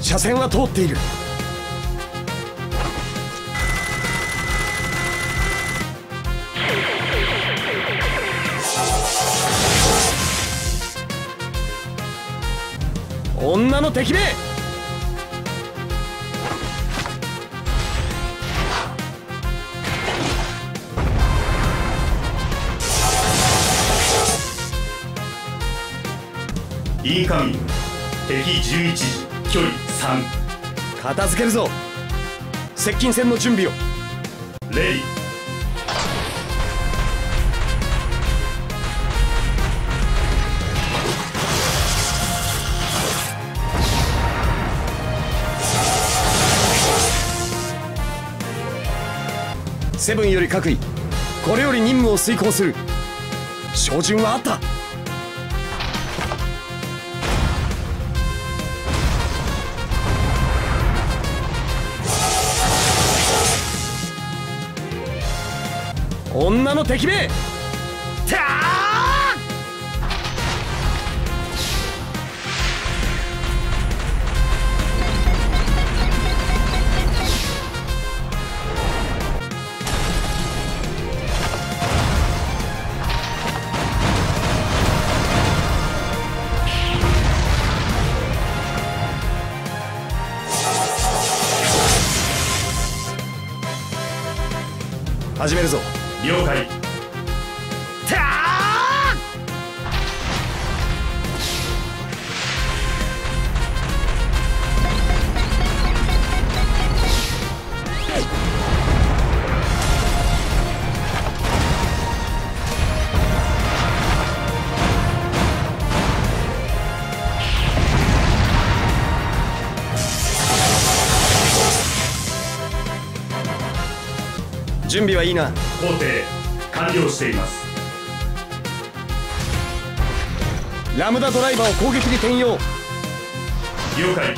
車線は通っている。女の敵め！いい神、敵11時、距離3。片付けるぞ。接近戦の準備を。レイ。セブンより各位、これより任務を遂行する。照準はあった。女の敵め！たあ！始めるぞ。了解。準備はいいな。工程完了しています。ラムダドライバーを攻撃に転用。了解。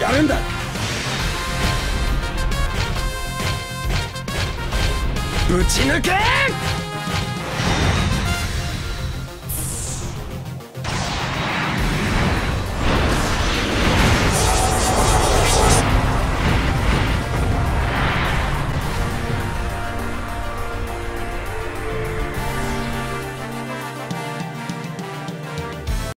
やるんだ。ぶち抜け！